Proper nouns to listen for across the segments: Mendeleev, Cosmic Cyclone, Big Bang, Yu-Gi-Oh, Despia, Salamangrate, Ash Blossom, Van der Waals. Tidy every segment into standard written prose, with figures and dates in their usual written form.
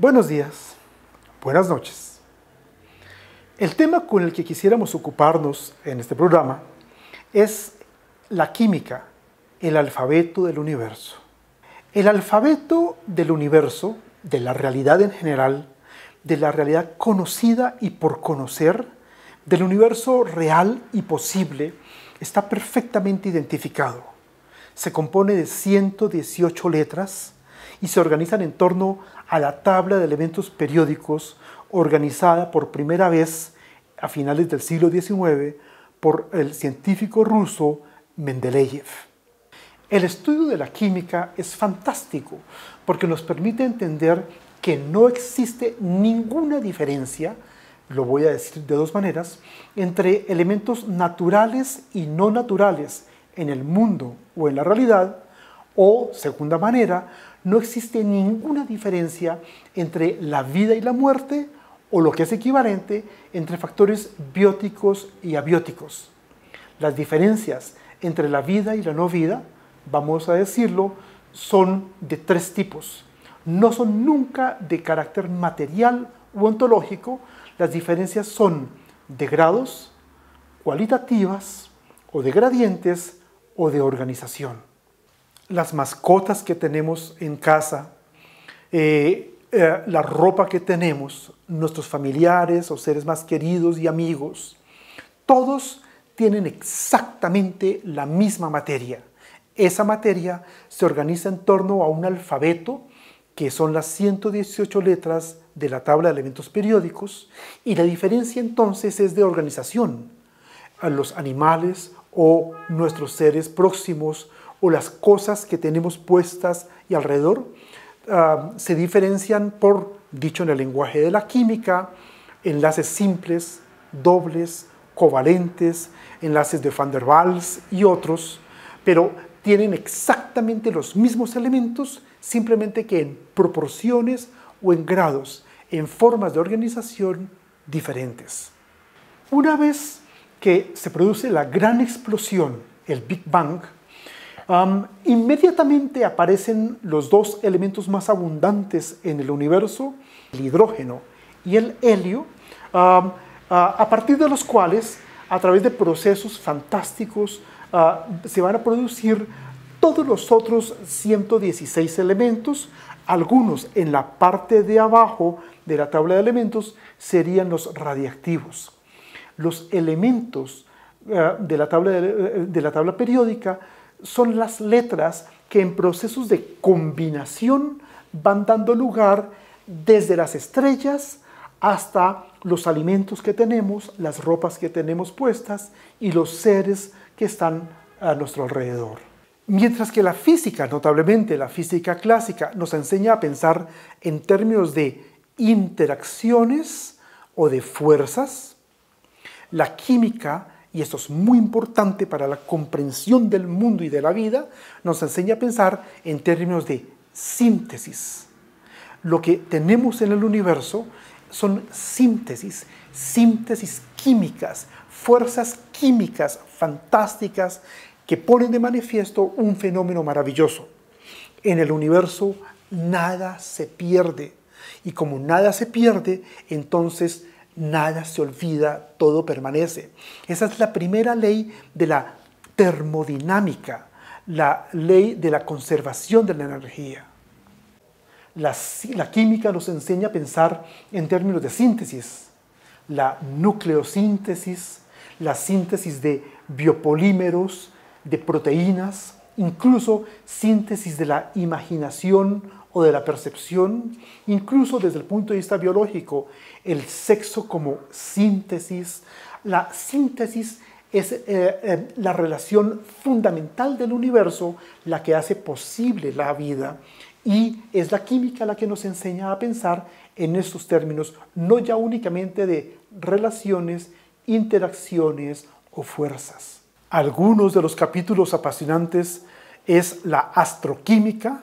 Buenos días, buenas noches. El tema con el que quisiéramos ocuparnos en este programa es la química, el alfabeto del universo. El alfabeto del universo, de la realidad en general, de la realidad conocida y por conocer, del universo real y posible, está perfectamente identificado. Se compone de 118 letras y se organizan en torno a la tabla de elementos periódicos organizada por primera vez a finales del siglo XIX por el científico ruso Mendeleev. El estudio de la química es fantástico porque nos permite entender que no existe ninguna diferencia, lo voy a decir de dos maneras, entre elementos naturales y no naturales en el mundo o en la realidad, o, segunda manera, no existe ninguna diferencia entre la vida y la muerte, o lo que es equivalente, entre factores bióticos y abióticos. Las diferencias entre la vida y la no vida, vamos a decirlo, son de tres tipos. No son nunca de carácter material u ontológico. Las diferencias son de grados, cualitativas, o de gradientes, o de organización. Las mascotas que tenemos en casa, la ropa que tenemos, nuestros familiares o seres más queridos y amigos, todos tienen exactamente la misma materia. Esa materia se organiza en torno a un alfabeto, que son las 118 letras de la tabla de elementos periódicos, y la diferencia entonces es de organización. A los animales o nuestros seres próximos, o las cosas que tenemos puestas y alrededor, se diferencian por, dicho en el lenguaje de la química, enlaces simples, dobles, covalentes, enlaces de Van der Waals y otros, pero tienen exactamente los mismos elementos, simplemente que en proporciones o en grados, en formas de organización diferentes. Una vez que se produce la gran explosión, el Big Bang, inmediatamente aparecen los dos elementos más abundantes en el universo, el hidrógeno y el helio, a partir de los cuales, a través de procesos fantásticos, se van a producir todos los otros 116 elementos. Algunos en la parte de abajo de la tabla de elementos serían los radiactivos. Los elementos de la tabla periódica son las letras que en procesos de combinación van dando lugar desde las estrellas hasta los alimentos que tenemos, las ropas que tenemos puestas y los seres que están a nuestro alrededor. Mientras que la física, notablemente la física clásica, nos enseña a pensar en términos de interacciones o de fuerzas, la química, y esto es muy importante para la comprensión del mundo y de la vida, nos enseña a pensar en términos de síntesis. Lo que tenemos en el universo son síntesis, síntesis químicas, fuerzas químicas fantásticas que ponen de manifiesto un fenómeno maravilloso. En el universo nada se pierde, y como nada se pierde, entonces nada se olvida, todo permanece. Esa es la primera ley de la termodinámica, la ley de la conservación de la energía. La química nos enseña a pensar en términos de síntesis, la nucleosíntesis, la síntesis de biopolímeros, de proteínas, incluso síntesis de la imaginación o de la percepción, incluso desde el punto de vista biológico, el sexo como síntesis. La síntesis es la relación fundamental del universo, la que hace posible la vida, y es la química la que nos enseña a pensar en estos términos, no ya únicamente de relaciones, interacciones o fuerzas. Algunos de los capítulos apasionantes es la astroquímica,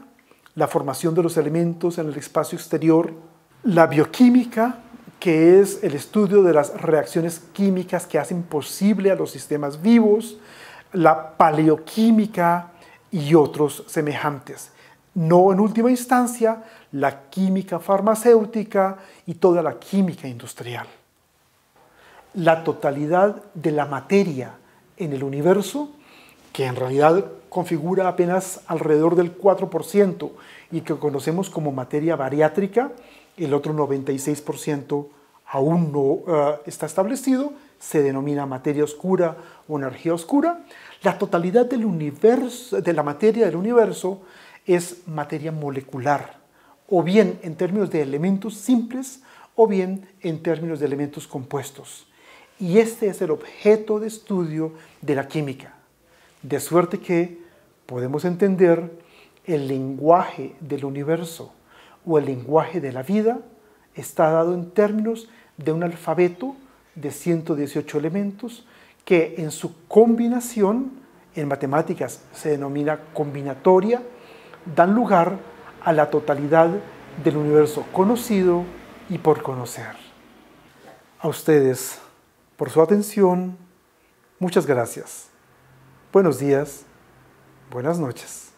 la formación de los elementos en el espacio exterior, la bioquímica, que es el estudio de las reacciones químicas que hacen posible a los sistemas vivos, la paleoquímica y otros semejantes. no en última instancia, la química farmacéutica y toda la química industrial. La totalidad de la materia en el universo, que en realidad configura apenas alrededor del 4% y que conocemos como materia bariátrica, el otro 96% aún no está establecido, se denomina materia oscura o energía oscura. La totalidad del universo, de la materia del universo, es materia molecular, o bien en términos de elementos simples, o bien en términos de elementos compuestos. Y este es el objeto de estudio de la química. De suerte que podemos entender el lenguaje del universo o el lenguaje de la vida está dado en términos de un alfabeto de 118 elementos que en su combinación, en matemáticas se denomina combinatoria, dan lugar a la totalidad del universo conocido y por conocer. A ustedes por su atención, muchas gracias. Buenos días, buenas noches.